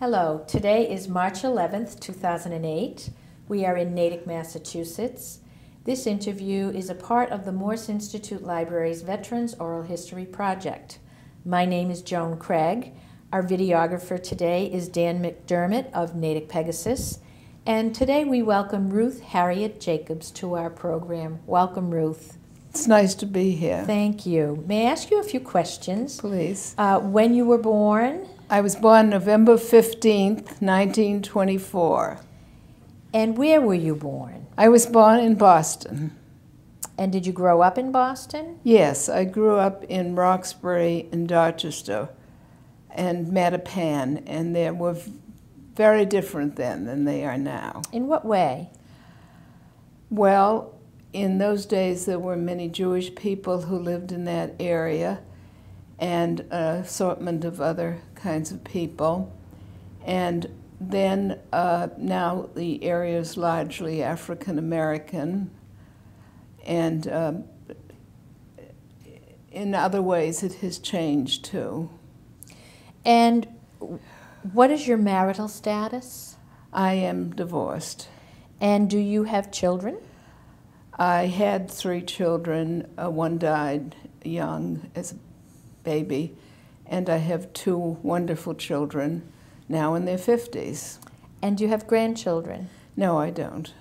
Hello, today is March 11th, 2008. We are in Natick, Massachusetts. This interview is a part of the Morse Institute Library's Veterans Oral History Project. My name is Joan Craig. Our videographer today is Dan McDermott of Natick Pegasus. And today we welcome Ruth Harriet Jacobs to our program. Welcome, Ruth. It's nice to be here. Thank you. May I ask you a few questions? Please. When you were born? I was born November 15th, 1924. And where were you born? I was born in Boston. And did you grow up in Boston? Yes, I grew up in Roxbury and Dorchester and Mattapan, and they were very different then than they are now. In what way? Well, in those days there were many Jewish people who lived in that area and an assortment of other kinds of people. And then now the area is largely African American, and in other ways it has changed too. And what is your marital status? I am divorced. And do you have children? I had three children. One died young as a baby, and I have two wonderful children now in their 50s. And do you have grandchildren? No, I don't.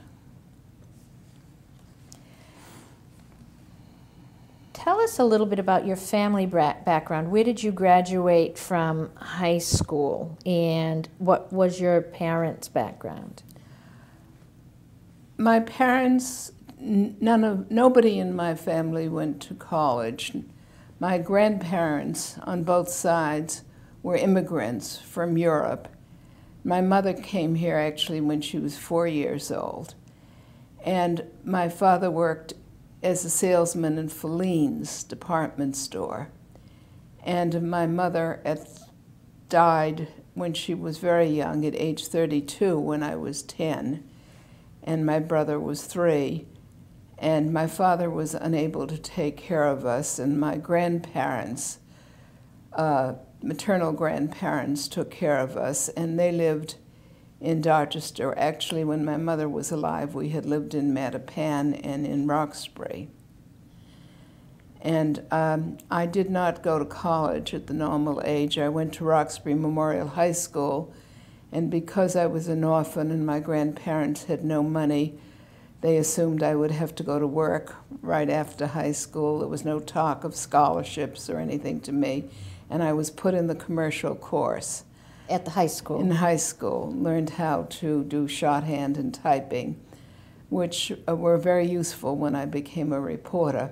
Tell us a little bit about your family background. Where did you graduate from high school, and what was your parents' background? My parents, nobody in my family went to college. My grandparents on both sides were immigrants from Europe. My mother came here actually when she was 4 years old, and my father worked as a salesman in Feline's department store, and my mother died when she was very young at age 32 when I was 10, and my brother was 3, and my father was unable to take care of us, and my grandparents, maternal grandparents, took care of us, and they lived in Dorchester. Actually, when my mother was alive, we had lived in Mattapan and in Roxbury. And I did not go to college at the normal age. I went to Roxbury Memorial High School, and because I was an orphan and my grandparents had no money, they assumed I would have to go to work right after high school. There was no talk of scholarships or anything to me, and I was put in the commercial course. At the high school? In high school. Learned how to do shorthand and typing, which were very useful when I became a reporter.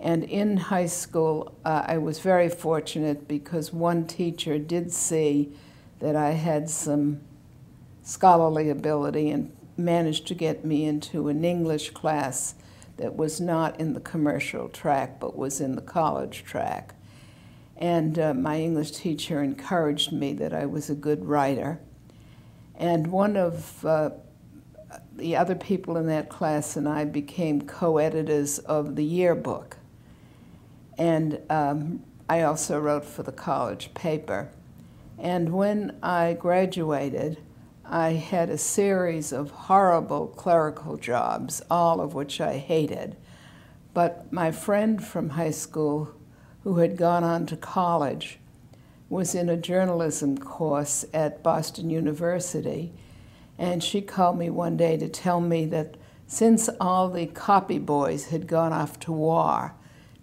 And in high school, I was very fortunate because one teacher did see that I had some scholarly ability and managed to get me into an English class that was not in the commercial track but was in the college track. And my English teacher encouraged me that I was a good writer. And one of the other people in that class and I became co-editors of the yearbook. And I also wrote for the college paper. And when I graduated, I had a series of horrible clerical jobs, all of which I hated. But my friend from high school, who had gone on to college, was in a journalism course at Boston University, and she called me one day to tell me that since all the copy boys had gone off to war,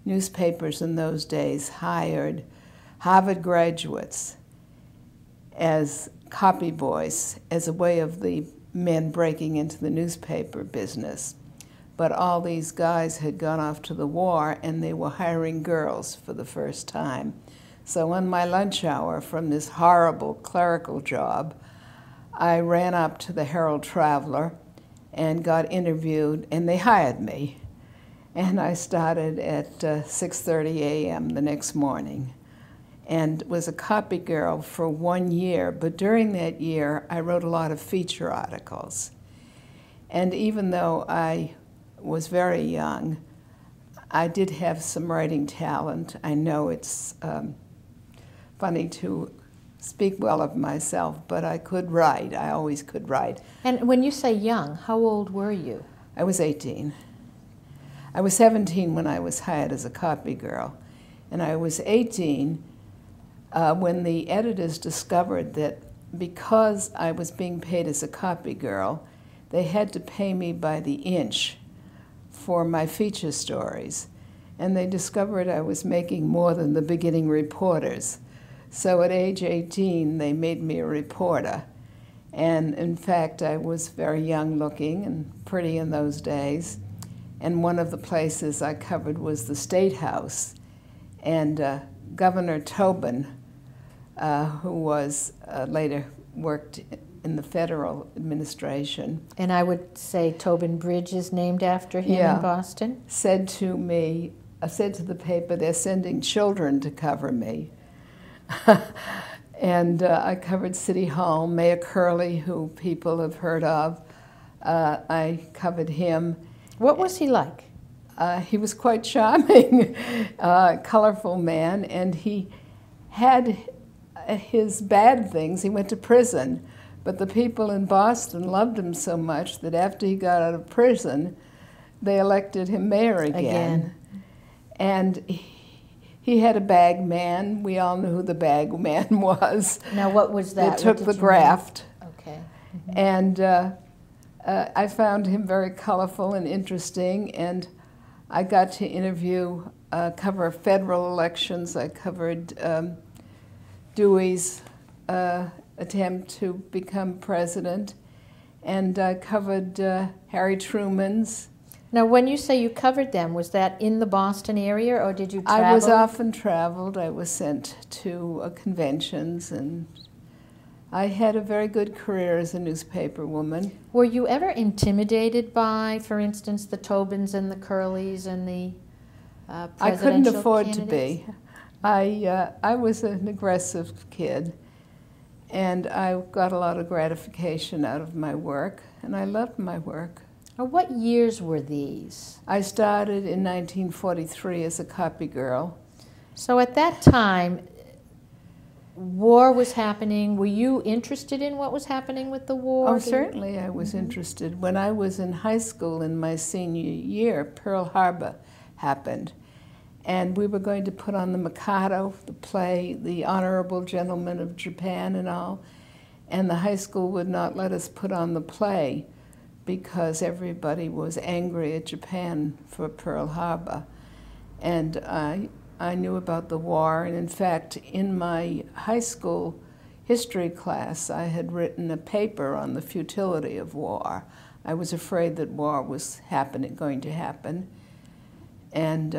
newspapers in those days hired Harvard graduates as copy boys as a way of the men breaking into the newspaper business. But all these guys had gone off to the war, and they were hiring girls for the first time. So on my lunch hour from this horrible clerical job, I ran up to the Herald Traveler and got interviewed, and they hired me. And I started at 6:30 a.m. the next morning and was a copy girl for 1 year. But during that year, I wrote a lot of feature articles. And even though I was very young, I did have some writing talent. I know it's funny to speak well of myself, but I could write. I always could write. And when you say young, how old were you? I was 18. I was 17 when I was hired as a copy girl, and I was 18 when the editors discovered that because I was being paid as a copy girl, they had to pay me by the inch for my feature stories, and they discovered I was making more than the beginning reporters. So at age 18, they made me a reporter. And in fact, I was very young looking and pretty in those days. And one of the places I covered was the State House. And Governor Tobin, who was later worked in the federal administration. And I would say Tobin Bridge is named after him in Boston. Said to me, said to the paper, they're sending children to cover me. And I covered City Hall, Mayor Curley, who people have heard of. I covered him. What was he like? He was quite charming, colorful man, and he had his bad things. He went to prison, but the people in Boston loved him so much that after he got out of prison, they elected him mayor again. And he had a bag man. We all knew who the bag man was. Now, what was that? It took the graft. Okay. Mm-hmm. And I found him very colorful and interesting. And I got to interview, cover federal elections. I covered Dewey's attempt to become president. And I covered Harry Truman's. Now, when you say you covered them, was that in the Boston area, or did you travel? I was often traveled. I was sent to conventions, and I had a very good career as a newspaper woman. Were you ever intimidated by, for instance, the Tobins and the Curleys and the presidential candidates? I couldn't afford to be. I was an aggressive kid, and I got a lot of gratification out of my work, and I loved my work. Now, what years were these? I started in 1943 as a copy girl. So at that time, war was happening. Were you interested in what was happening with the war? Oh, certainly I was interested. When I was in high school in my senior year, Pearl Harbor happened. And we were going to put on the Mikado, the play, The Honorable Gentleman of Japan and all. And the high school would not let us put on the play, because everybody was angry at Japan for Pearl Harbor. And I knew about the war, and in fact, in my high school history class, I had written a paper on the futility of war. I was afraid that war was going to happen. And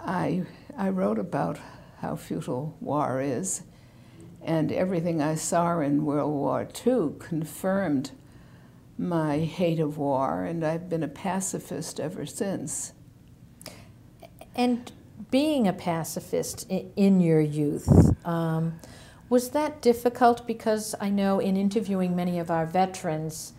I wrote about how futile war is, and everything I saw in World War II confirmed my hate of war, and I've been a pacifist ever since. And being a pacifist in your youth, was that difficult? Because I know in interviewing many of our veterans,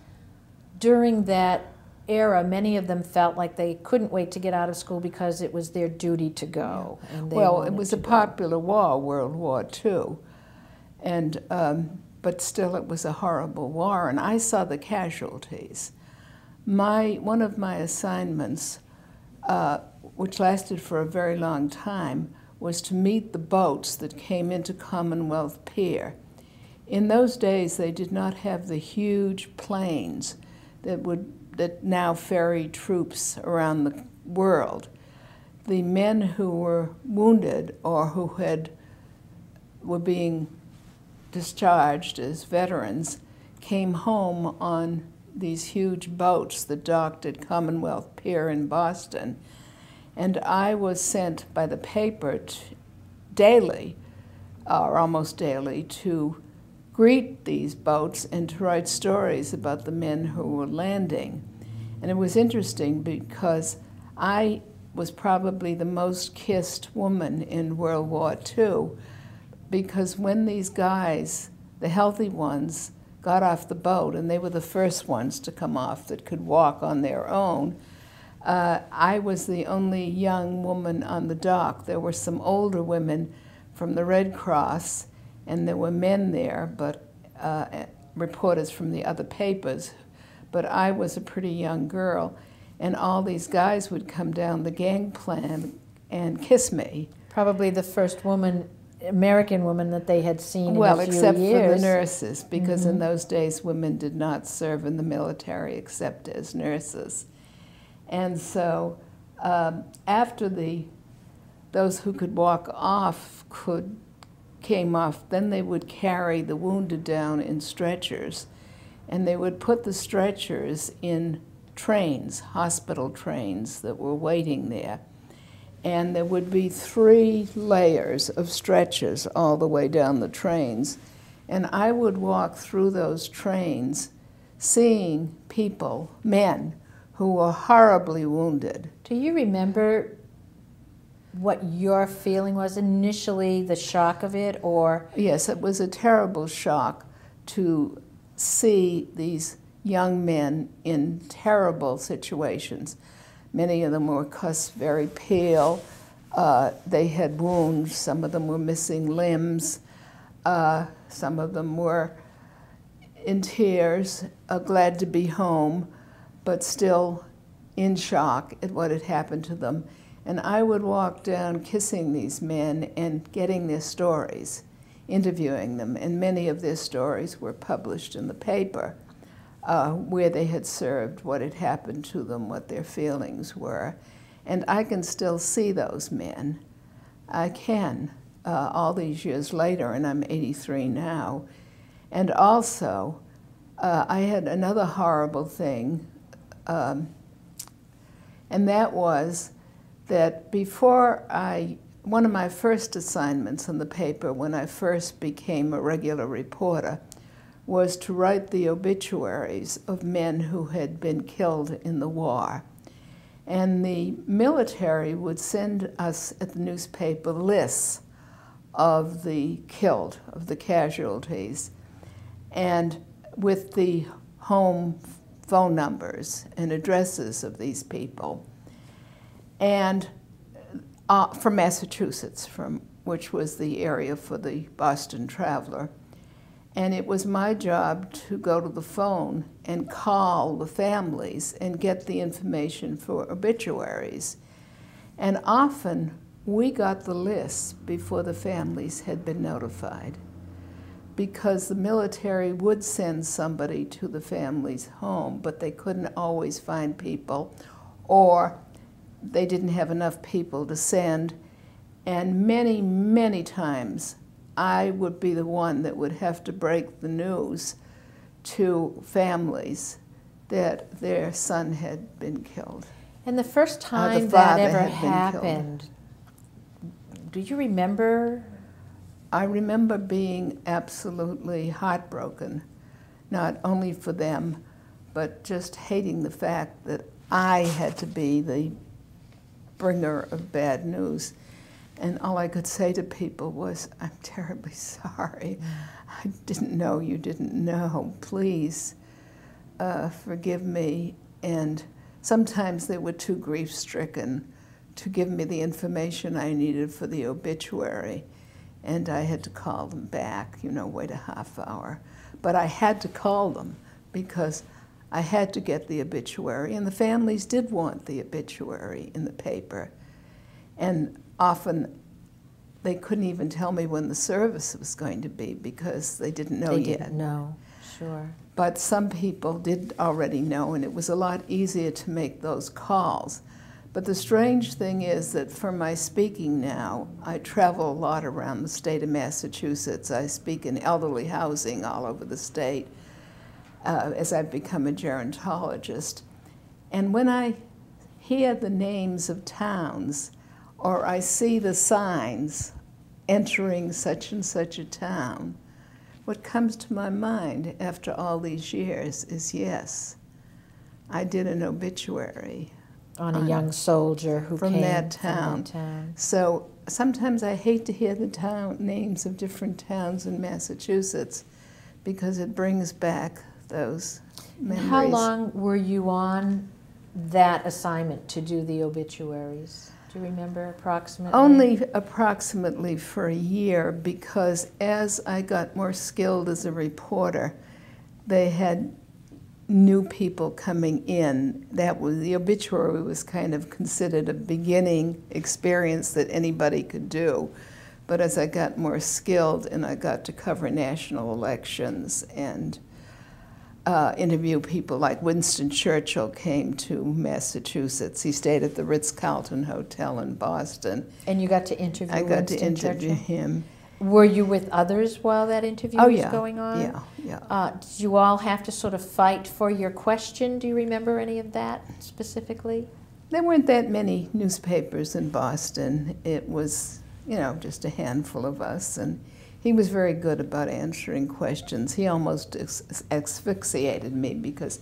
during that era, many of them felt like they couldn't wait to get out of school because it was their duty to go. And well, it was a popular war, World War II, and but still it was a horrible war, and I saw the casualties. One of my assignments, which lasted for a very long time, was to meet the boats that came into Commonwealth Pier. In those days, they did not have the huge planes that now ferry troops around the world. The men who were wounded or who were being discharged as veterans came home on these huge boats that docked at Commonwealth Pier in Boston. And I was sent by the paper daily, or almost daily, to greet these boats and to write stories about the men who were landing. And it was interesting because I was probably the most kissed woman in World War II, because when these guys, the healthy ones, got off the boat, and they were the first ones to come off that could walk on their own, I was the only young woman on the dock. There were some older women from the Red Cross, and there were men there, but reporters from the other papers. But I was a pretty young girl, and all these guys would come down the gangplank and kiss me. Probably the first woman, American woman, that they had seen in a few years. Well, except for the nurses, because in those days women did not serve in the military except as nurses. And so after those who could walk off came off, then they would carry the wounded down in stretchers, and they would put the stretchers in trains, hospital trains that were waiting there. And there would be 3 layers of stretchers all the way down the trains. And I would walk through those trains seeing people, men, who were horribly wounded. Do you remember what your feeling was initially, the shock of it, or? Yes, it was a terrible shock to see these young men in terrible situations. Many of them were, of course, very pale. They had wounds. Some of them were missing limbs. Some of them were in tears, glad to be home, but still in shock at what had happened to them. And I would walk down kissing these men and getting their stories, interviewing them. And many of their stories were published in the paper. Where they had served, what had happened to them, what their feelings were. And I can still see those men. I can, all these years later, and I'm 83 now. And also, I had another horrible thing, and that was that one of my first assignments in the paper when I first became a regular reporter was to write the obituaries of men who had been killed in the war. And the military would send us at the newspaper lists of the killed, of the casualties, and with the home phone numbers and addresses of these people, and from Massachusetts, which was the area for the Boston Traveler. And it was my job to go to the phone and call the families and get the information for obituaries. And often we got the lists before the families had been notified, because the military would send somebody to the family's home, but they couldn't always find people, or they didn't have enough people to send. And many, many times I would be the one that would have to break the news to families that their son had been killed. And the first time that ever happened, do you remember? I remember being absolutely heartbroken, not only for them, but just hating the fact that I had to be the bringer of bad news. And all I could say to people was, I'm terribly sorry. I didn't know you didn't know. Please forgive me. And sometimes they were too grief-stricken to give me the information I needed for the obituary. And I had to call them back, you know, wait a half hour. But I had to call them because I had to get the obituary. And the families did want the obituary in the paper. And often they couldn't even tell me when the service was going to be because they didn't know yet. They didn't know, sure. But some people did already know, and it was a lot easier to make those calls. But the strange thing is that for my speaking now, I travel a lot around the state of Massachusetts. I speak in elderly housing all over the state as I've become a gerontologist. And when I hear the names of towns, or I see the signs entering such and such a town, what comes to my mind after all these years is, yes, I did an obituary on a young soldier who came from that town. So sometimes I hate to hear the names of different towns in Massachusetts because it brings back those memories. How long were you on that assignment to do the obituaries? Do you remember approximately? Only approximately for a year, because as I got more skilled as a reporter, they had new people coming in. That was, the obituary was kind of considered a beginning experience that anybody could do. But as I got more skilled and I got to cover national elections and interview people like Winston Churchill came to Massachusetts. He stayed at the Ritz-Carlton Hotel in Boston. And you got to interview Winston Churchill? I got to interview him. Were you with others while that interview was going on? Yeah, yeah. Did you all have to sort of fight for your question? Do you remember any of that specifically? There weren't that many newspapers in Boston. It was, you know, just a handful of us. And he was very good about answering questions. He almost asphyxiated me because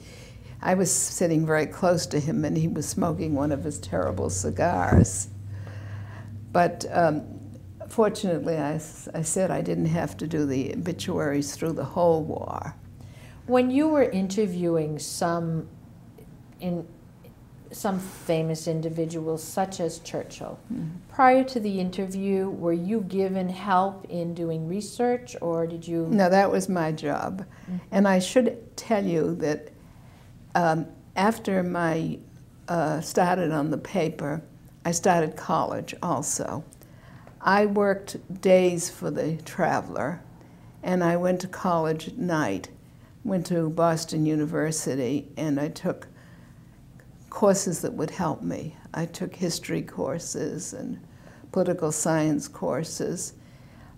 I was sitting very close to him and he was smoking one of his terrible cigars. But fortunately, I said I didn't have to do the obituaries through the whole war. When you were interviewing some famous individuals, such as Churchill, prior to the interview, were you given help in doing research, or did you? No, that was my job. And I should tell you that after my started on the paper, I started college also. I worked days for the Traveler, and I went to college at night, went to Boston University, and I took courses that would help me. I took history courses and political science courses,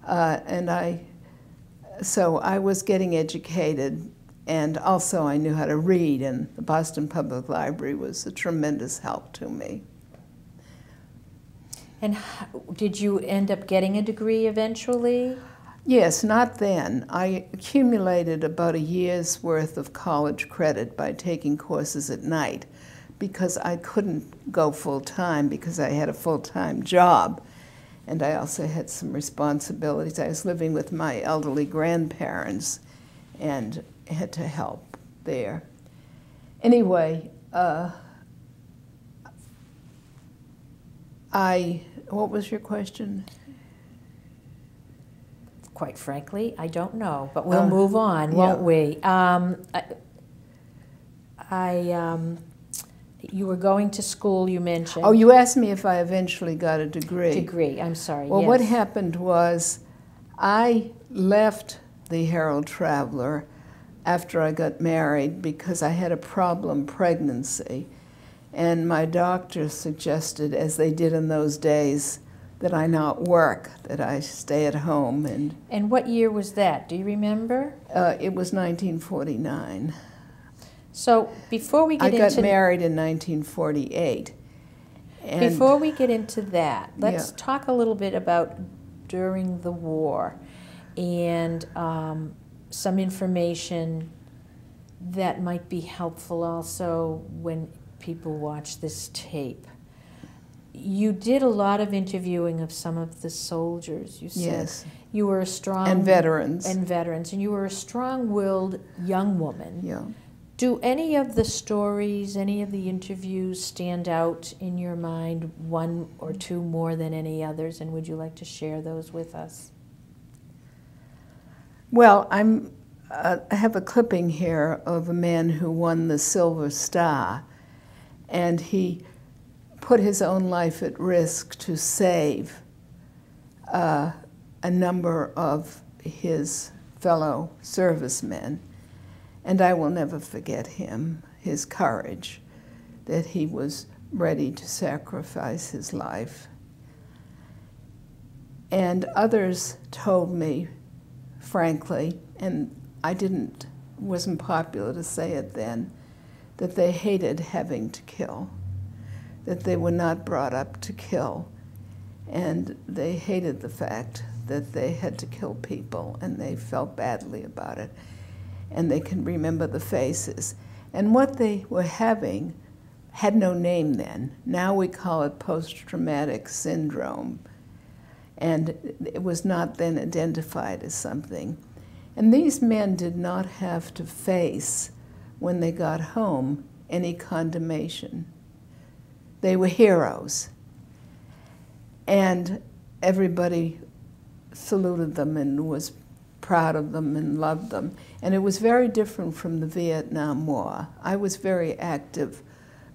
so I was getting educated, and also I knew how to read, and the Boston Public Library was a tremendous help to me. And did you end up getting a degree eventually? Yes, not then. I accumulated about a year's worth of college credit by taking courses at night because I couldn't go full-time because I had a full-time job. And I also had some responsibilities. I was living with my elderly grandparents and had to help there. Anyway, what was your question? Quite frankly, I don't know, but we'll move on, won't we? You were going to school, you mentioned. Oh, you asked me if I eventually got a degree. Degree, I'm sorry. Well, yes. What happened was I left the Herald Traveler after I got married because I had a problem pregnancy. And my doctor suggested, as they did in those days, that I not work, that I stay at home. And what year was that? Do you remember? It was 1949. So before we get into... I got married in 1948. And before we get into that, let's talk a little bit about during the war and some information that might be helpful also when people watch this tape. You did a lot of interviewing of some of the soldiers, you said. Yes. You were a strong... And veterans. And veterans. And you were a strong-willed young woman. Yeah. Do any of the stories, any of the interviews stand out in your mind, one or two more than any others, and would you like to share those with us? Well, I have a clipping here of a man who won the Silver Star, and he put his own life at risk to save a number of his fellow servicemen. And I will never forget him, his courage, that he was ready to sacrifice his life. And others told me, frankly, and wasn't popular to say it then, that they hated having to kill, that they were not brought up to kill, and they hated the fact that they had to kill people, and they felt badly about it, and they can remember the faces. And what they were having had no name then. Now we call it post-traumatic syndrome, and it was not then identified as something. And these men did not have to face, when they got home, any condemnation. They were heroes. And everybody saluted them and was proud of them and loved them. And it was very different from the Vietnam War. I was very active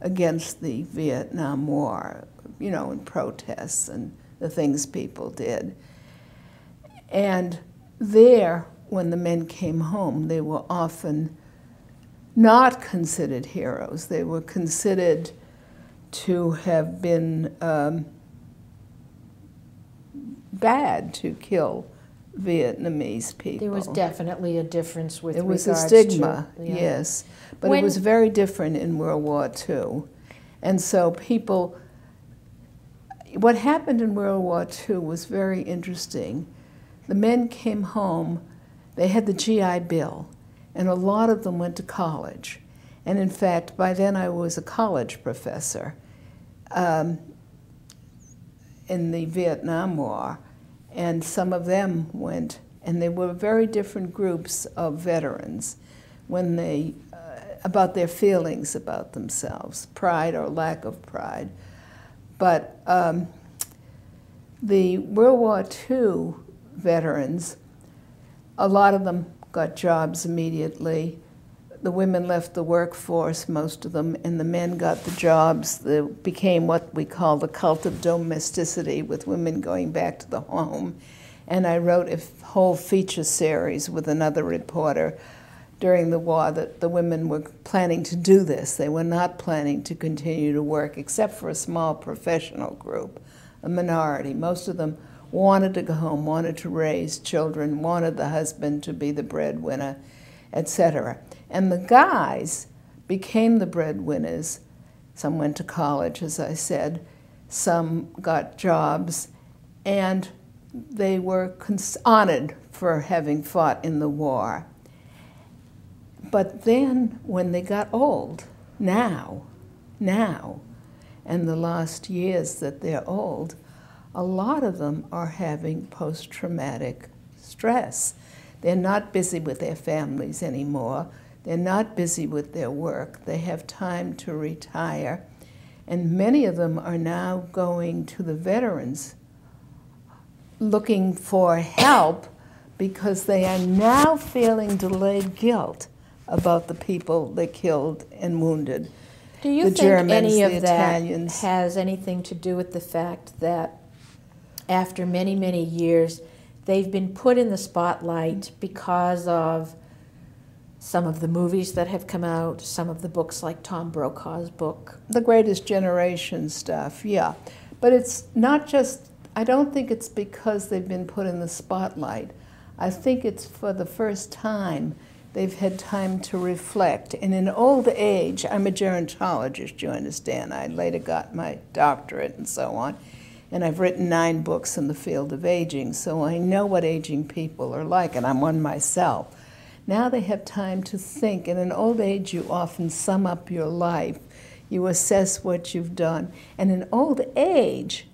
against the Vietnam War, you know, in protests and the things people did. And there, when the men came home, they were often not considered heroes. They were considered to have been bad to kill Vietnamese people. There was definitely a difference with regards to... It was a stigma, yeah. Yes. But it was very different in World War II. And so people... What happened in World War II was very interesting. The men came home, they had the GI Bill, and a lot of them went to college. And in fact, by then I was a college professor in the Vietnam War, and some of them went, and they were very different groups of veterans when they, about their feelings about themselves, pride or lack of pride. But the World War II veterans, a lot of them got jobs immediately. The women left the workforce, most of them, and the men got the jobs. That became what we call the cult of domesticity, with women going back to the home. And I wrote a whole feature series with another reporter during the war that the women were planning to do this. They were not planning to continue to work, except for a small professional group, a minority. Most of them wanted to go home, wanted to raise children, wanted the husband to be the breadwinner, etc. And the guys became the breadwinners. Some went to college, as I said. Some got jobs. And they were honored for having fought in the war. But then, when they got old, now, and the last years that they're old, a lot of them are having post-traumatic stress. They're not busy with their families anymore. They're not busy with their work. They have time to retire. And many of them are now going to the veterans looking for help because they are now feeling delayed guilt about the people they killed and wounded. Do you think any of that has anything to do with the fact that after many, many years, they've been put in the spotlight because of some of the movies that have come out, some of the books like Tom Brokaw's book? The Greatest Generation stuff, yeah. But it's not just, I don't think it's because they've been put in the spotlight. I think it's for the first time they've had time to reflect. And in old age, I'm a gerontologist, you understand. I later got my doctorate and so on. And I've written 9 books in the field of aging, so I know what aging people are like, and I'm one myself. Now they have time to think. And in old age, you often sum up your life. You assess what you've done. And in old age,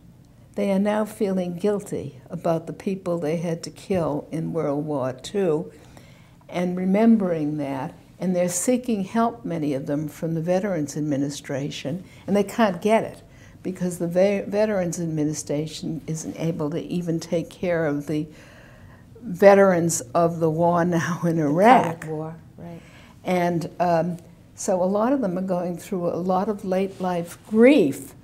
they are now feeling guilty about the people they had to kill in World War II. And remembering that, and they're seeking help, many of them, from the Veterans Administration, and they can't get it because the Veterans Administration isn't able to even take care of the veterans of the war now in Iraq. The Cold War, right. And so a lot of them are going through a lot of late life grief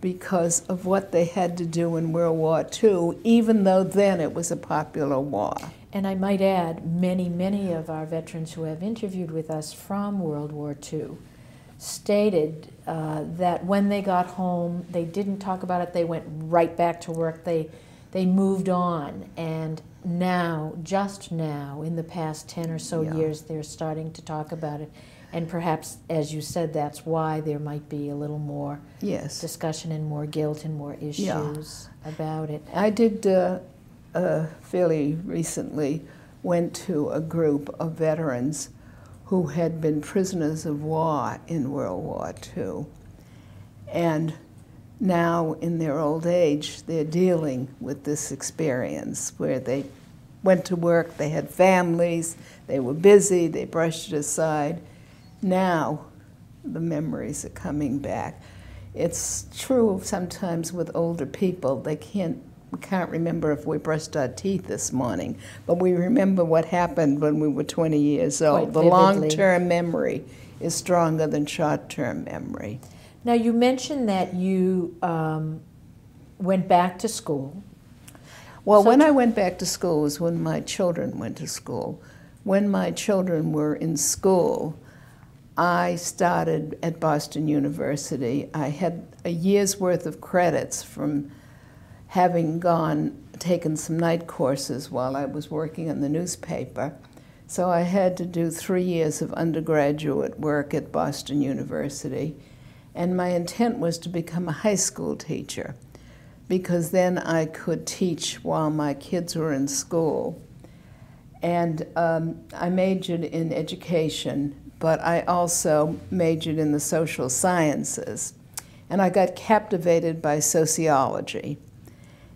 because of what they had to do in World War II, even though then it was a popular war. And I might add, many, many of our veterans who have interviewed with us from World War II stated that when they got home, they didn't talk about it. They went right back to work. They moved on. And now, just now, in the past 10 or so years, they're starting to talk about it. And perhaps, as you said, that's why there might be a little more discussion and more guilt and more issues about it. I did... fairly recently went to a group of veterans who had been prisoners of war in World War II. And now, in their old age, they're dealing with this experience where they went to work, they had families, they were busy, they brushed it aside. Now, the memories are coming back. It's true sometimes with older people, they can't remember if we brushed our teeth this morning, but we remember what happened when we were 20 years old. The long-term memory is stronger than short-term memory. Now, you mentioned that you went back to school. Well, so when I went back to school was when my children went to school. When my children were in school, I started at Boston University. I had a year's worth of credits from having taken some night courses while I was working in the newspaper. So I had to do 3 years of undergraduate work at Boston University. And my intent was to become a high school teacher, because then I could teach while my kids were in school. And I majored in education, but I also majored in the social sciences. And I got captivated by sociology.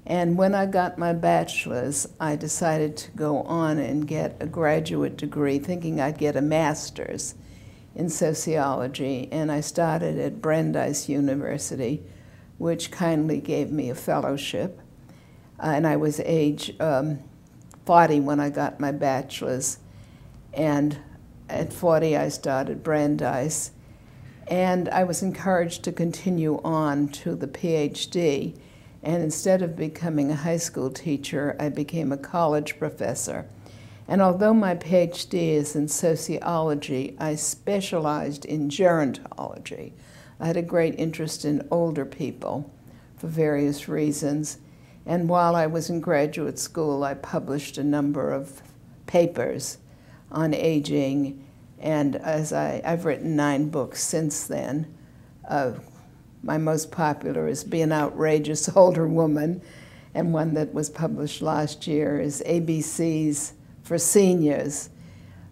And when I got my bachelor's, I decided to go on and get a graduate degree, thinking I'd get a master's in sociology. And I started at Brandeis University, which kindly gave me a fellowship. And I was age 40 when I got my bachelor's. And at 40, I started Brandeis, and I was encouraged to continue on to the PhD. And instead of becoming a high school teacher, I became a college professor. And although my PhD is in sociology, I specialized in gerontology. I had a great interest in older people for various reasons. And while I was in graduate school, I published a number of papers on aging, and as I've written 9 books since then. My most popular is Be an Outrageous Older Woman, and one that was published last year is ABCs for Seniors,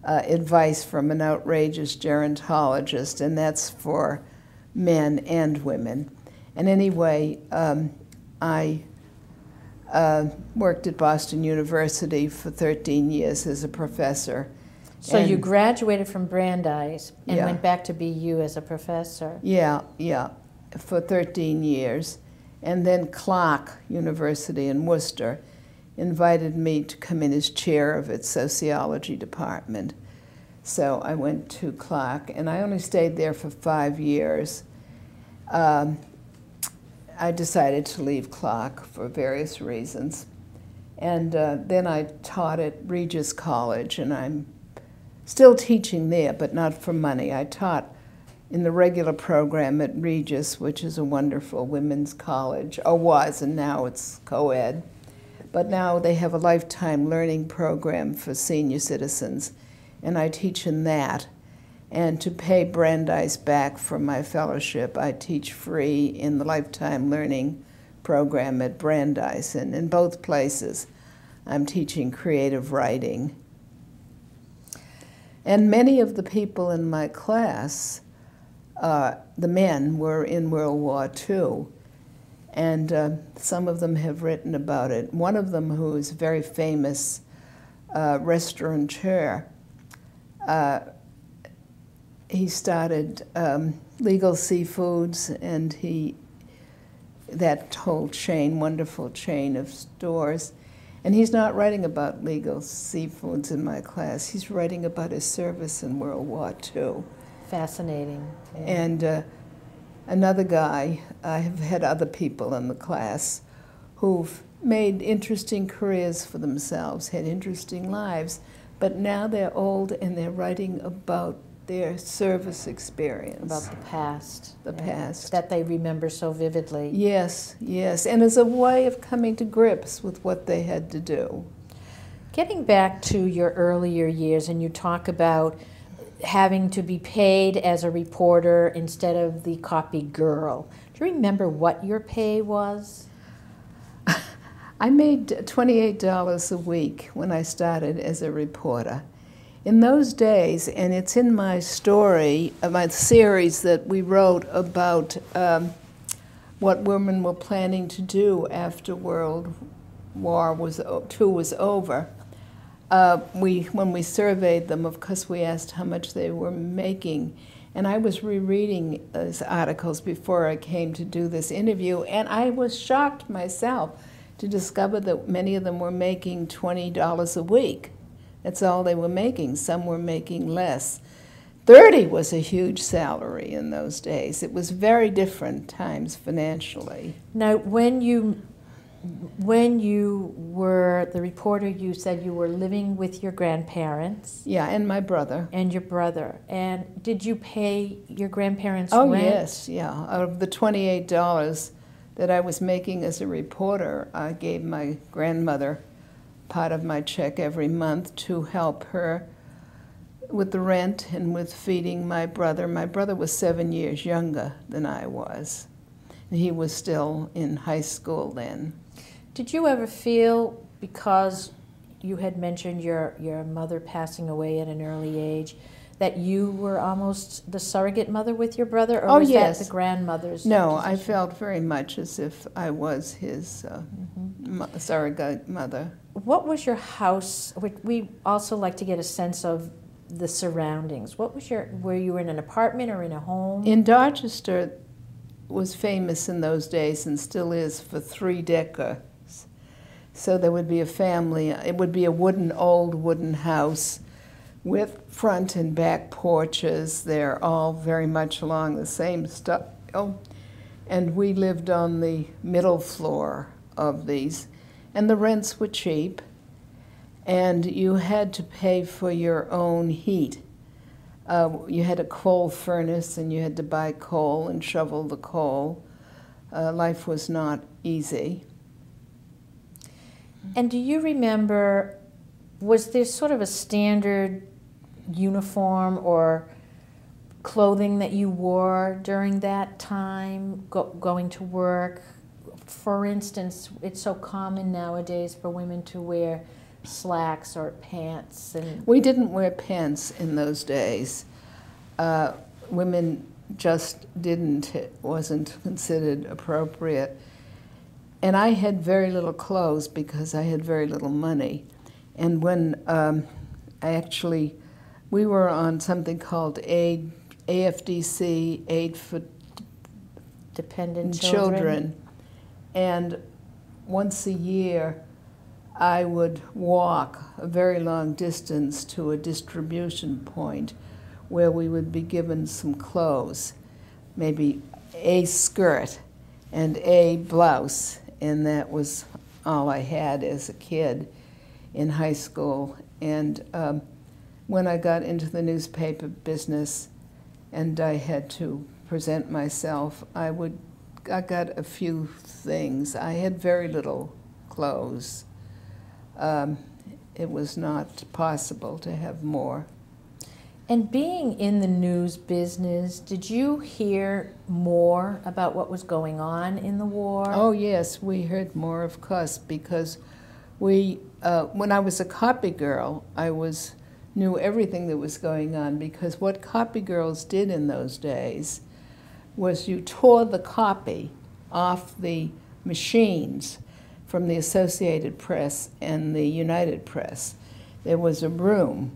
Advice from an Outrageous Gerontologist, and that's for men and women. And anyway, I worked at Boston University for 13 years as a professor. So you graduated from Brandeis and went back to BU as a professor. Yeah, for 13 years. And then Clark University in Worcester invited me to come in as chair of its sociology department. So I went to Clark, and I only stayed there for 5 years. I decided to leave Clark for various reasons. And then I taught at Regis College, and I'm still teaching there, but not for money. I taught in the regular program at Regis, which is a wonderful women's college, or was, and now it's co-ed. But now they have a lifetime learning program for senior citizens, and I teach in that. And to pay Brandeis back for my fellowship, I teach free in the lifetime learning program at Brandeis. And in both places, I'm teaching creative writing. And many of the people in my class, the men, were in World War II. And some of them have written about it. One of them, who is a very famous restaurateur, he started Legal Seafoods, and that whole chain, wonderful chain of stores. And he's not writing about Legal Seafoods in my class. He's writing about his service in World War II. Fascinating. Yeah. And another guy, I have had other people in the class who've made interesting careers for themselves, had interesting lives, but now they're old and they're writing about their service experience. About the past. The past. That they remember so vividly. Yes, yes, and as a way of coming to grips with what they had to do. Getting back to your earlier years, and you talk about having to be paid as a reporter instead of the copy girl. Do you remember what your pay was? I made $28 a week when I started as a reporter. In those days, and it's in my story, my series that we wrote about what women were planning to do after World War II was over, when we surveyed them, of course, we asked how much they were making. And I was rereading those articles before I came to do this interview, and I was shocked myself to discover that many of them were making $20 a week. That's all they were making. Some were making less. 30 was a huge salary in those days. It was very different times financially. Now, when you were the reporter, you said you were living with your grandparents. Yeah, and my brother. And your brother. And did you pay your grandparents rent? Oh, yes, yeah. Out of the $28 that I was making as a reporter, I gave my grandmother part of my check every month to help her with the rent and with feeding my brother. My brother was 7 years younger than I was. He was still in high school then. Did you ever feel, because you had mentioned your mother passing away at an early age, that you were almost the surrogate mother with your brother, or was that the grandmother's position? No, I felt very much as if I was his surrogate mother. What was your house? We also like to get a sense of the surroundings. What was your? Were you in an apartment or in a home? In Dorchester, was famous in those days and still is for three-deckers. So there would be a family. It would be a old wooden house with front and back porches. They're all very much along the same style. And we lived on the middle floor of these. And the rents were cheap. And you had to pay for your own heat. You had a coal furnace, and you had to buy coal and shovel the coal. Life was not easy. And do you remember, was there sort of a standard uniform or clothing that you wore during that time, going to work? For instance, it's so common nowadays for women to wear slacks or pants. And we didn't wear pants in those days. Women just didn't. It wasn't considered appropriate. And I had very little clothes because I had very little money. And when we were on something called AID, AFDC, Aid for Dependent Children. And once a year, I would walk a very long distance to a distribution point where we would be given some clothes, maybe a skirt and a blouse, and that was all I had as a kid in high school. And when I got into the newspaper business and I had to present myself, I got a few things. I had very little clothes. It was not possible to have more. And being in the news business, did you hear more about what was going on in the war? Oh yes, we heard more, of course, because we, when I was a copy girl, I knew everything that was going on, because what copy girls did in those days was you tore the copy off the machines from the Associated Press and the United Press. There was a room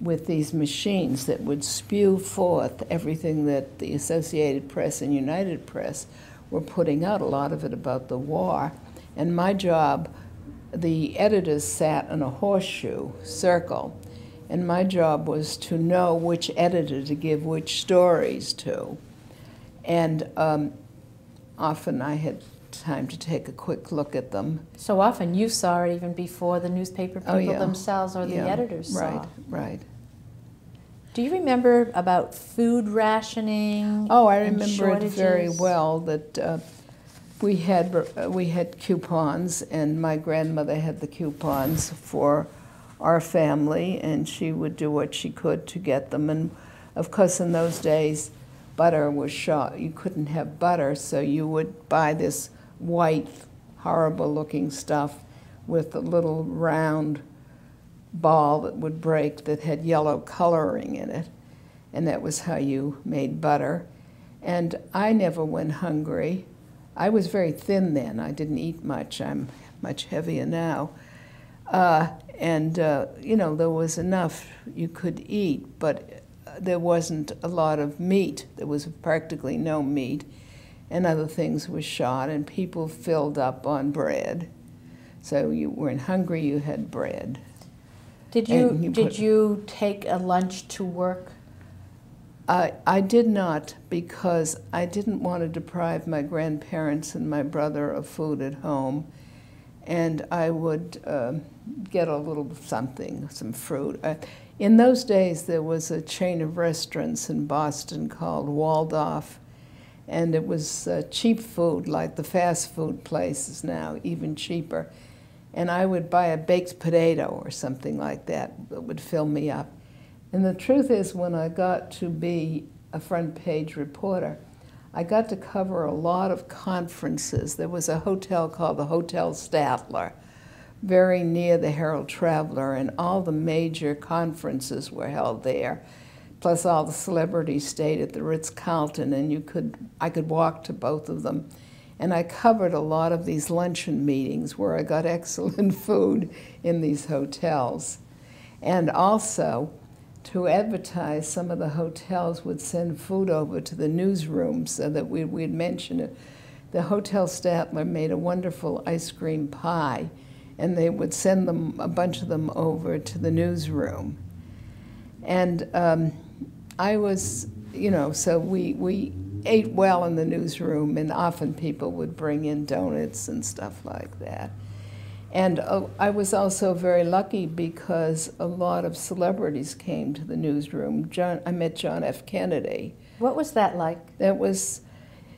with these machines that would spew forth everything that the Associated Press and United Press were putting out, a lot of it about the war. And my job, the editors sat in a horseshoe circle, and my job was to know which editor to give which stories to. And often I had time to take a quick look at them. So often you saw it even before the newspaper people themselves or the editors saw. Right, right. Do you remember about food rationing? Oh, I remember it very well. That we had coupons, and my grandmother had the coupons for our family, and she would do what she could to get them. And of course, in those days, butter was short. You couldn't have butter, so you would buy this white, horrible-looking stuff with a little round ball that would break that had yellow coloring in it. And that was how you made butter. And I never went hungry. I was very thin then. I didn't eat much. I'm much heavier now. And, you know, there was enough you could eat, but there wasn't a lot of meat. There was practically no meat, and other things were shot, and people filled up on bread. So you weren't hungry, you had bread. Did you take a lunch to work? I did not, because I didn't want to deprive my grandparents and my brother of food at home, and I would get a little something, some fruit. In those days, there was a chain of restaurants in Boston called Waldorf, and it was cheap food, like the fast food places now, even cheaper. And I would buy a baked potato or something like that that would fill me up. And the truth is, when I got to be a front page reporter, I got to cover a lot of conferences. There was a hotel called the Hotel Statler, very near the Herald Traveler, and all the major conferences were held there. Plus, all the celebrities stayed at the Ritz-Carlton, and I could walk to both of them. And I covered a lot of these luncheon meetings where I got excellent food in these hotels. And also, to advertise, some of the hotels would send food over to the newsroom so that we'd mention it. The Hotel Statler made a wonderful ice cream pie, and they would send them, a bunch of them, over to the newsroom. And I was, you know, so we ate well in the newsroom, and often people would bring in donuts and stuff like that. And I was also very lucky because a lot of celebrities came to the newsroom. I met John F. Kennedy. What was that like? That was,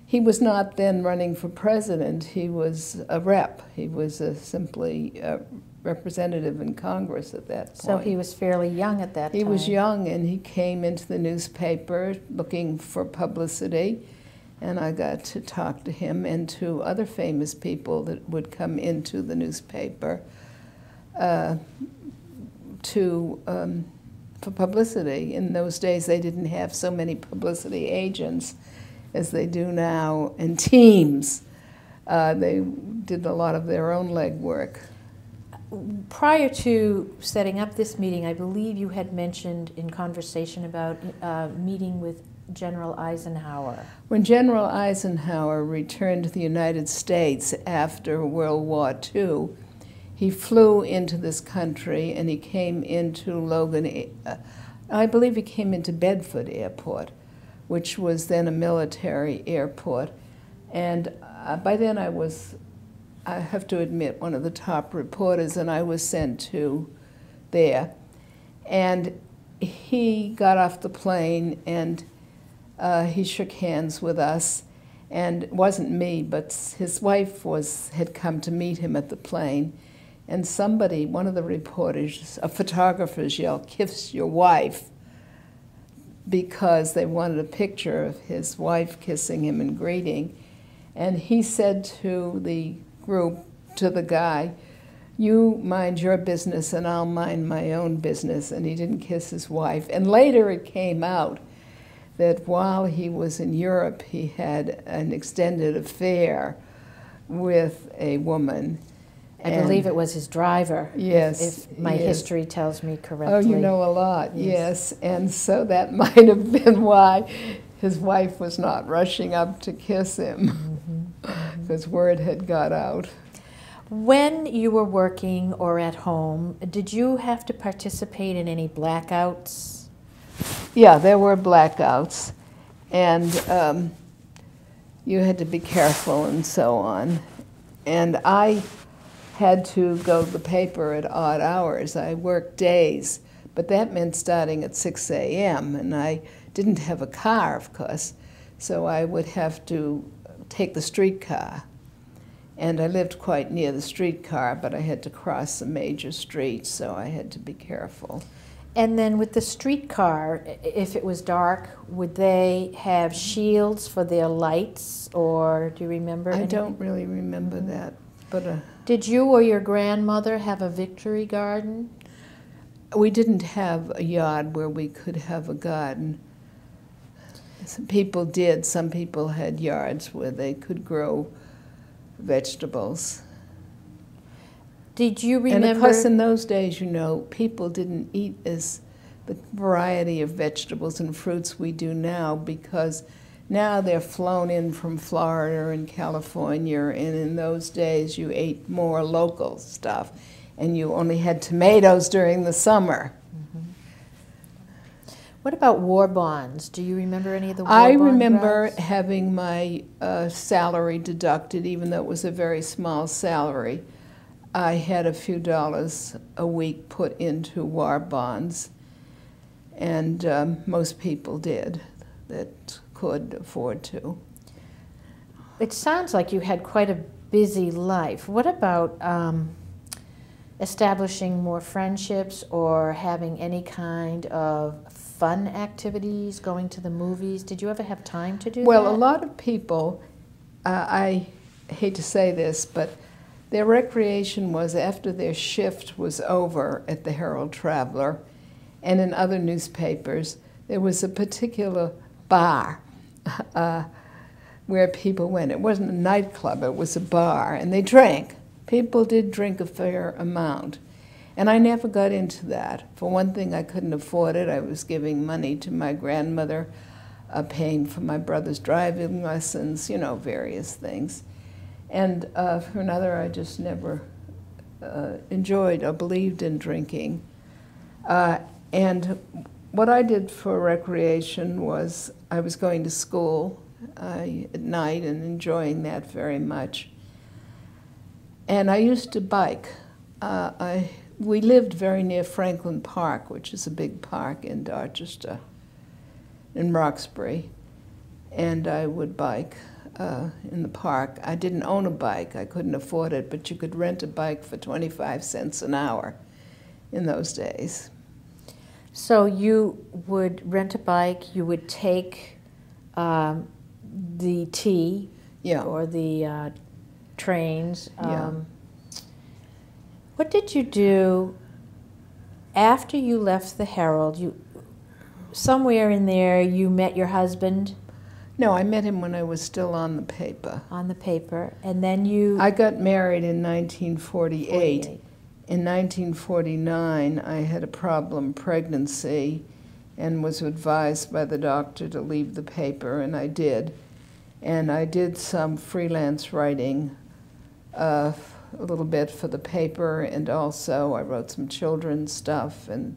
he was not then running for president. He was a rep. He was simply a representative in Congress at that point. So he was fairly young at that time. He was young, and he came into the newspaper looking for publicity. And I got to talk to him and to other famous people that would come into the newspaper for publicity. In those days, they didn't have so many publicity agents as they do now, and teams. They did a lot of their own legwork. Prior to setting up this meeting, I believe you had mentioned in conversation about meeting with General Eisenhower. When General Eisenhower returned to the United States after World War II, he flew into this country, and he came into Logan, I believe he came into Bedford Airport, which was then a military airport. And by then I was, I have to admit, one of the top reporters, and I was sent to there. And he got off the plane, and he shook hands with us, and it wasn't me, but his wife had come to meet him at the plane, and somebody, one of the reporters, photographers, yelled, "Kiss your wife," because they wanted a picture of his wife kissing him and greeting. And he said to the group, to the guy, "You mind your business, and I'll mind my own business," and he didn't kiss his wife. And later it came out that while he was in Europe, he had an extended affair with a woman. I believe it was his driver, yes, if my history tells me correctly. Oh, you know a lot, yes. And so that might have been why his wife was not rushing up to kiss him, because word had got out. When you were working or at home, did you have to participate in any blackouts? Yeah, there were blackouts, and you had to be careful and so on. And I had to go to the paper at odd hours. I worked days, but that meant starting at 6 a.m., and I didn't have a car, of course, so I would have to take the streetcar. And I lived quite near the streetcar, but I had to cross a major street, so I had to be careful. And then with the streetcar, if it was dark, would they have shields for their lights, or do you remember? I don't really remember that. But did you or your grandmother have a victory garden? We didn't have a yard where we could have a garden. Some people did. Some people had yards where they could grow vegetables. Did you remember? And of course, in those days, you know, people didn't eat as the variety of vegetables and fruits we do now, because now they're flown in from Florida and California, and in those days you ate more local stuff, and you only had tomatoes during the summer. Mm-hmm. What about war bonds? Do you remember any of the war bonds? I remember having my salary deducted, even though it was a very small salary. I had a few dollars a week put into war bonds, and most people did that could afford to. It sounds like you had quite a busy life. What about establishing more friendships or having any kind of fun activities, going to the movies? Did you ever have time to do that? Well, a lot of people, I hate to say this, but their recreation was after their shift was over at the Herald Traveler and in other newspapers, there was a particular bar where people went. It wasn't a nightclub, it was a bar, and they drank. People did drink a fair amount, and I never got into that. For one thing, I couldn't afford it. I was giving money to my grandmother, paying for my brother's driving lessons, you know, various things. And for another, I just never enjoyed or believed in drinking. And what I did for recreation was I was going to school at night and enjoying that very much. And I used to bike. We lived very near Franklin Park, which is a big park in Dorchester, in Roxbury, and I would bike in the park. I didn't own a bike, I couldn't afford it, but you could rent a bike for 25 cents an hour in those days. So you would rent a bike, you would take the T, yeah, or the trains. Yeah. What did you do after you left the Herald? You, somewhere in there, you met your husband? No, I met him when I was still on the paper. On the paper, and then you... I got married in 1948. In 1949, I had a problem pregnancy and was advised by the doctor to leave the paper, and I did. And I did some freelance writing a little bit for the paper, and also I wrote some children's stuff and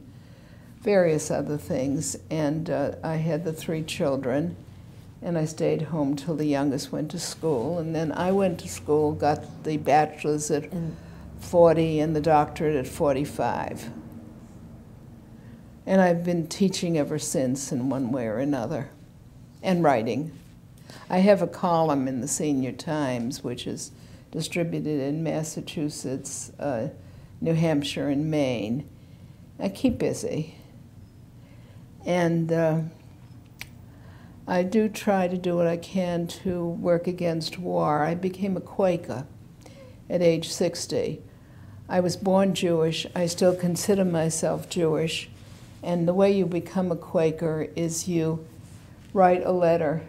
various other things. And I had the three children, and I stayed home till the youngest went to school, and then I went to school, got the bachelor's at 40 and the doctorate at 45. And I've been teaching ever since in one way or another, and writing. I have a column in the Senior Times, which is distributed in Massachusetts, New Hampshire, and Maine. I keep busy. And I do try to do what I can to work against war. I became a Quaker at age 60. I was born Jewish. I still consider myself Jewish. And the way you become a Quaker is you write a letter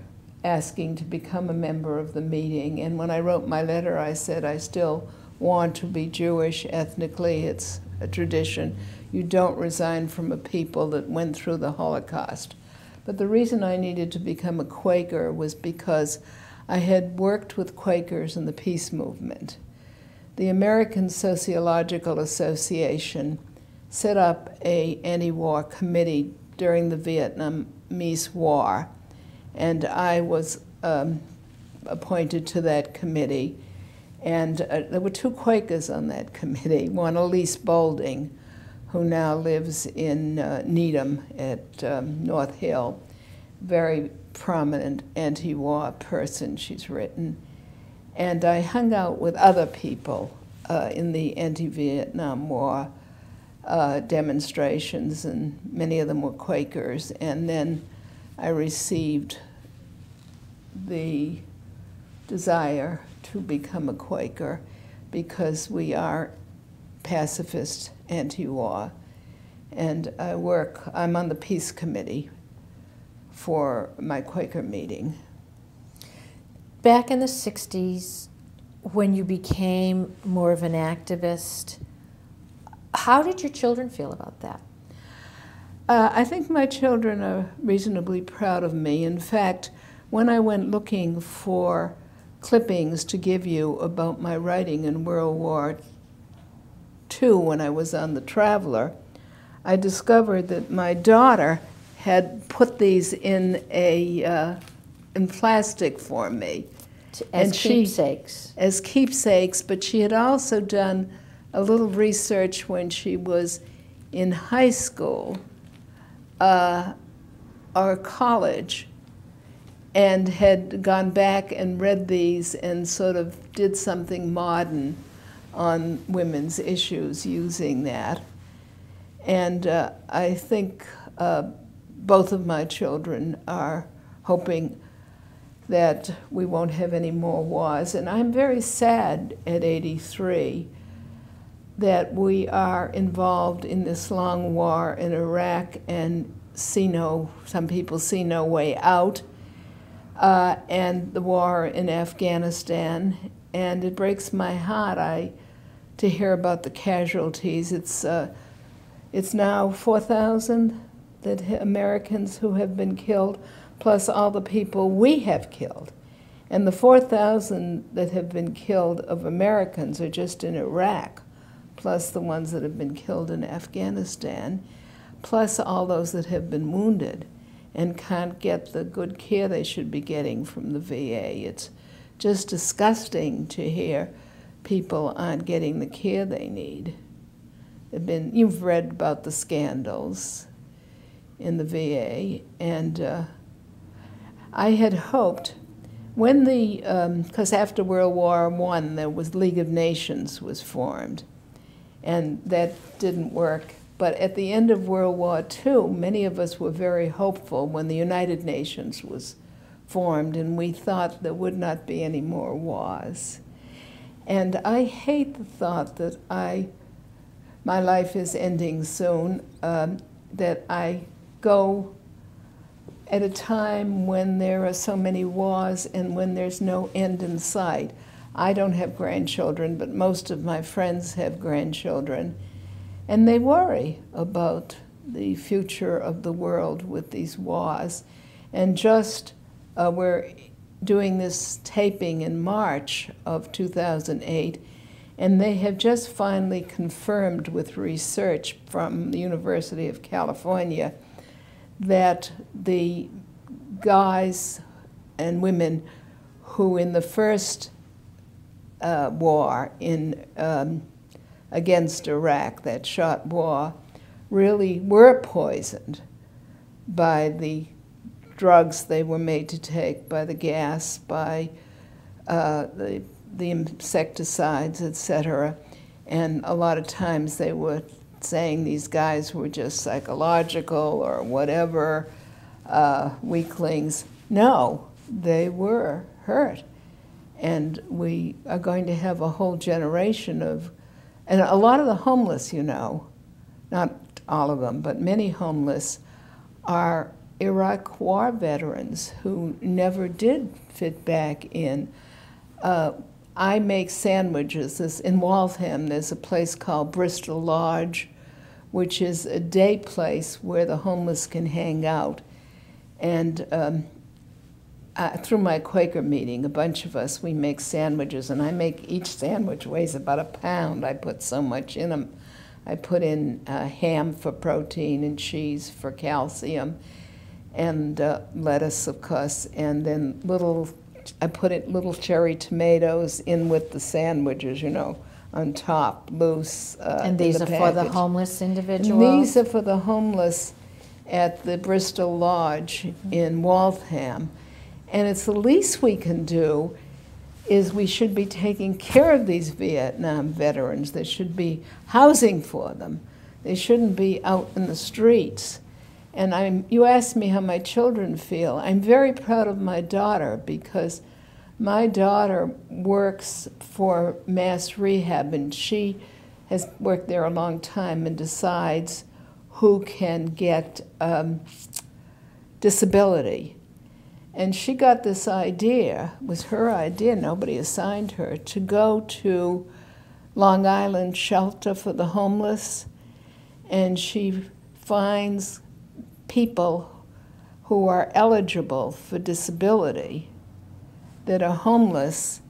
asking to become a member of the meeting. And when I wrote my letter, I said, I still want to be Jewish ethnically. It's a tradition. You don't resign from a people that went through the Holocaust. But the reason I needed to become a Quaker was because I had worked with Quakers in the peace movement. The American Sociological Association set up an anti-war committee during the Vietnamese War, and I was appointed to that committee. And there were two Quakers on that committee, one Elise Bolding, who now lives in Needham at North Hill, very prominent anti-war person, she's written. And I hung out with other people in the anti-Vietnam War demonstrations, and many of them were Quakers. And then I received the desire to become a Quaker because we are pacifist anti-war, and I work, I'm on the peace committee for my Quaker meeting. Back in the 60s, when you became more of an activist, how did your children feel about that? I think my children are reasonably proud of me. In fact, when I went looking for clippings to give you about my writing in World War II when I was on the Traveler, I discovered that my daughter had put these in plastic for me. As keepsakes. As keepsakes, but she had also done a little research when she was in high school or college, and had gone back and read these and sort of did something modern on women's issues using that. And I think both of my children are hoping that we won't have any more wars. And I'm very sad at 83 that we are involved in this long war in Iraq and some people see no way out, and the war in Afghanistan. And it breaks my heart to hear about the casualties. It's now 4,000 Americans who have been killed, plus all the people we have killed. And the 4,000 that have been killed of Americans are just in Iraq, plus the ones that have been killed in Afghanistan, plus all those that have been wounded and can't get the good care they should be getting from the VA. It's just disgusting to hear people aren't getting the care they need. You've read about the scandals in the VA, and I had hoped when because after World War I, there was League of Nations was formed, and that didn't work. But at the end of World War II, many of us were very hopeful when the United Nations was formed, and we thought there would not be any more wars. And I hate the thought that my life is ending soon, that I go at a time when there are so many wars and when there's no end in sight. I don't have grandchildren, but most of my friends have grandchildren. And they worry about the future of the world with these wars. And just we're doing this taping in March of 2008, and they have just finally confirmed with research from the University of California that the guys and women who in the first war in against Iraq, that shot war, really were poisoned by the drugs they were made to take, by the gas, by the insecticides, etc. And a lot of times they were saying these guys were just psychological or whatever, weaklings. No, they were hurt. And we are going to have a whole generation of and a lot of the homeless, you know, not all of them, but many homeless are Iraq War veterans who never did fit back in. I make sandwiches. In Waltham, there's a place called Bristol Lodge, which is a day place where the homeless can hang out. And through my Quaker meeting, a bunch of us, we make sandwiches, and I make each sandwich weighs about a pound. I put so much in them. I put in ham for protein and cheese for calcium and lettuce, of course, and then I put little cherry tomatoes in with the sandwiches, you know, on top, loose. And these are for the homeless individuals? And these are for the homeless at the Bristol Lodge in Waltham. And it's the least we can do is we should be taking care of these Vietnam veterans. There should be housing for them. They shouldn't be out in the streets. And you asked me how my children feel. I'm very proud of my daughter because my daughter works for Mass Rehab, and she has worked there a long time and decides who can get disability. And she got this idea, it was her idea, nobody assigned her, to go to Long Island shelter for the homeless. And she finds people who are eligible for disability that are homeless,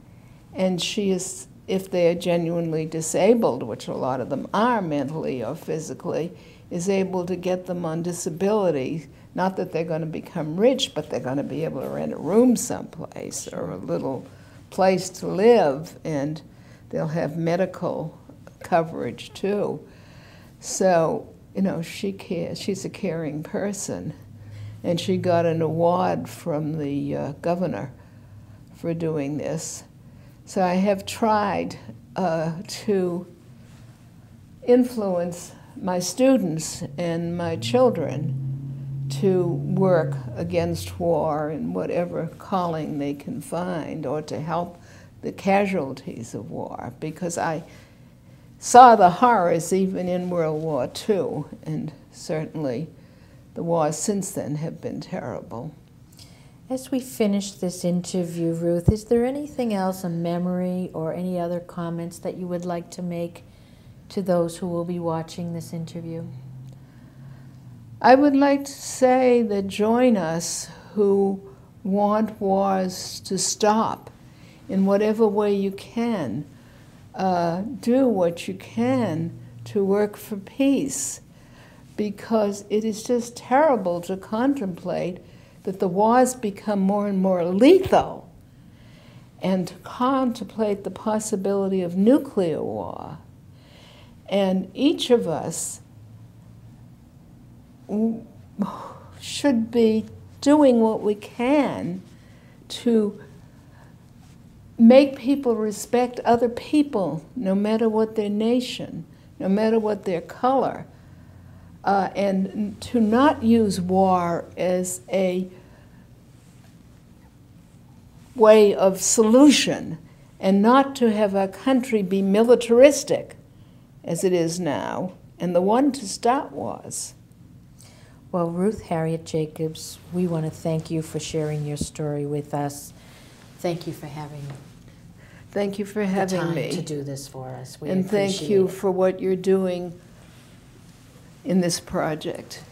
and she is, if they are genuinely disabled, which a lot of them are mentally or physically, is able to get them on disability. Not that they're going to become rich, but they're going to be able to rent a room someplace or a little place to live, and they'll have medical coverage too. So, you know, she cares. She's a caring person, and she got an award from the governor for doing this. So I have tried to influence my students and my children to work against war in whatever calling they can find, or to help the casualties of war, because I saw the horrors even in World War II, and certainly the wars since then have been terrible. As we finish this interview, Ruth, is there anything else, a memory or any other comments that you would like to make to those who will be watching this interview? I would like to say that join us who want wars to stop in whatever way you can. Do what you can to work for peace, because it is just terrible to contemplate that the wars become more and more lethal, and to contemplate the possibility of nuclear war. And each of us should be doing what we can to make people respect other people, no matter what their nation, no matter what their color. And to not use war as a way of solution, and not to have our country be militaristic, as it is now, and the one to stop wars. Well, Ruth Harriet Jacobs, we want to thank you for sharing your story with us. Thank you for having me. Thank you for having me to do this for us. We appreciate it. And thank you for what you're doing in this project.